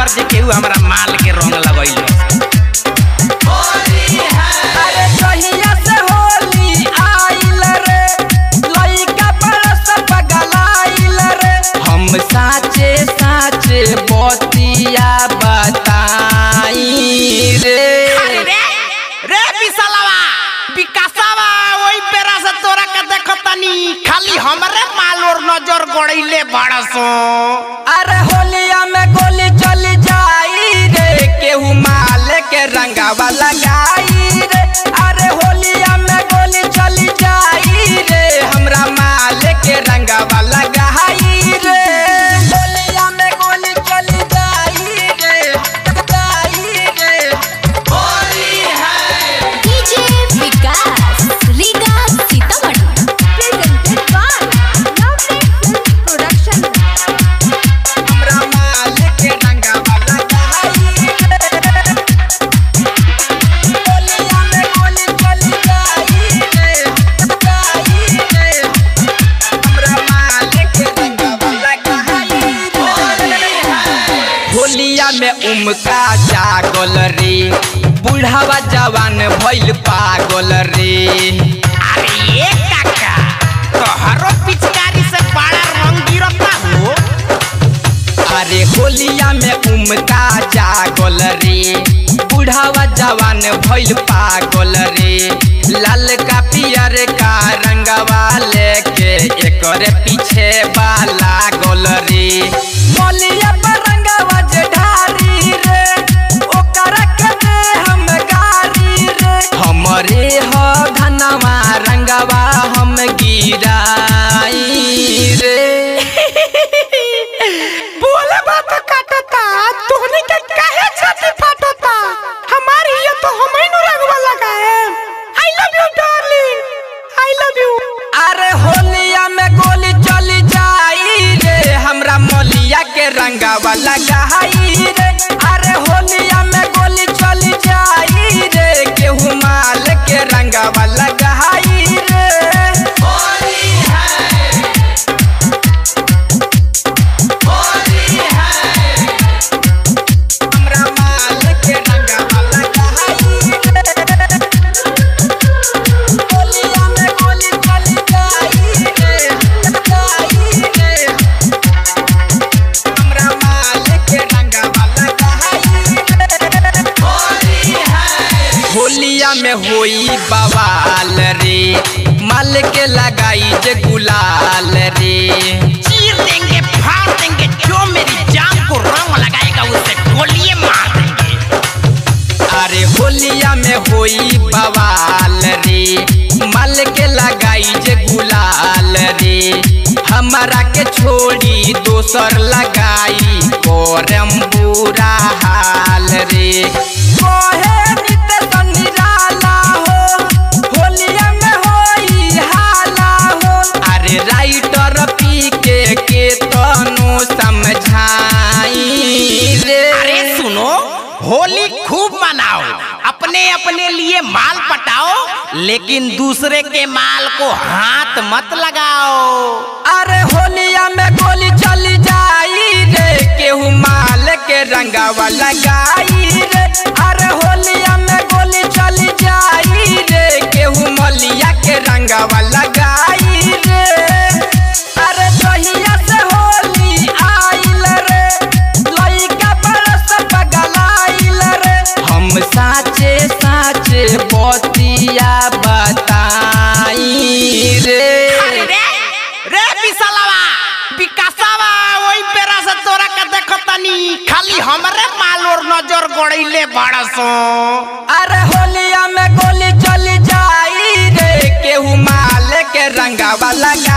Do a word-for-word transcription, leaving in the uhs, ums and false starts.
पर जे केहू हमरा माल के रंग लगैलो। अरे कहिया से होली आइल रे, लइका बरस पगलाइल रे। हम साचे साचे बतिया बताई रे। अरे रे बिसलवा विकासवा ओई पेरा से तोरा के देखतनी, खाली हमरे माल और नजर गड़इले बड़सो। अरे होलिया में गोली चल जाई रे, केहू माल के रंगावा लगाई रे। अरे होलिया में गोली चल जाई रे, हमरा माल के रंगावा लगाई रे। होलिया में गोली चल जाई रे, जाई रे। होली है DJ Vikas Riga Sitamarhi presented by lovely production. हमरा माल के रंगावा लगाई रे। होलिया में गोली चल जाई रे, जाई रे। हमरा माल के रंगावा लगाई रे। होलिया में उमका जागल रे, बुढ़ावा जवान भइल पागल रे। अरे ये काका तोहरो पिचकारी से बड़ा रंग गिरता हो। अरे होलिया में उमका जागल रे, बुढ़ावा जवान भइल पागल रे। लाल का पियर का रंगवा लेके एकरे पीछे बा लागल रे। होलिया पर रंगवा जे ढारी रे, ओकरा के दे हम गारी रे। हमरे हो धनवा रंगवा हम गिराई रे। बोले बात काटता तोहनी के काहे छाती फाटता, हमारी ये तो हमही नु रंगवा लगाए। I love you darling, I love you. अरे होलिया में गोली चली जाई रे, हमरा मोलिया के रंगावा लगाई रे। अरे होलिया में गोली चली जाई रे, केहू माल के रंगावा लगाई रे। होली है होली है, हमरा माल के रंगावा लगाई रे। होलिया में गोली चली जाई रे, जाई रे। हमरा माल के रंगावा लगाई रे। होली है होलिया में होई बवाल रे, माल के लगाई जे गुलाल रे। चीर देंगे फाड़ देंगे, जो मेरी जान को रंग लगाएगा उसे गोलियां मार देंगे। अरे होलिया में होई बवाल रे, माल के लगाई जे गुलाल रे। हमारा के छोड़ी दोसर लगाई करम बुरा हाल रे। कोहे नित निराला हो, होलिया में होई हाला हो। अरे राइटर पी के के तनु समझाई रे। अरे सुनो, होली खूब मनाओ, अपने अपने लिए माल पटाओ, लेकिन दूसरे के माल को हाथ मत लगाओ। अरे होलिया में गोली चली जाई रे, केहू माल के रंगावा लगाई रे। अरे होलिया में गोली चली जाई रे, केहू मोलिया के रंगावा लगाई रे। अरे कहिया से होली आइल रे, लइका बरस पगलाइल रे। हम साचे साचे बतिया बताई रे। अरे रे रे बिसलवा विकासवा ओई पेरा से तोरा के देखतनी, खाली हमरे माल और नजर गड़इले बड़सो। अरे होलिया में गोली चली जाई रे, केहू माल के रंगावा लगाई।